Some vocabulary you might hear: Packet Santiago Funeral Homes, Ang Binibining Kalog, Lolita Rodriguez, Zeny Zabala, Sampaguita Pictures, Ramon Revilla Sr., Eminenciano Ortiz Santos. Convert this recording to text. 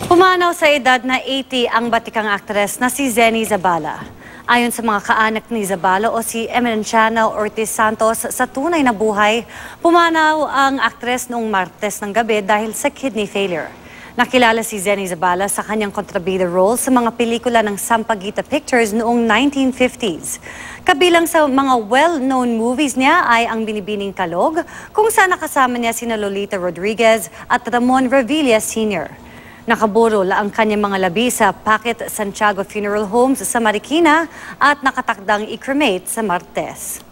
Pumanaw sa edad na 80 ang batikang aktres na si Zeny Zabala. Ayon sa mga kaanak ni Zabala o si Eminenciano Ortiz Santos, sa tunay na buhay, pumanaw ang aktres noong Martes ng gabi dahil sa kidney failure. Nakilala si Zeny Zabala sa kanyang kontrabida role sa mga pelikula ng Sampaguita Pictures noong 1950s. Kabilang sa mga well-known movies niya ay Ang Binibining Kalog, kung saan nakasama niya sina Lolita Rodriguez at Ramon Revilla Sr. Nakaburol ang kanyang mga labi sa Packet Santiago Funeral Homes sa Marikina at nakatakdang i-cremate sa Martes.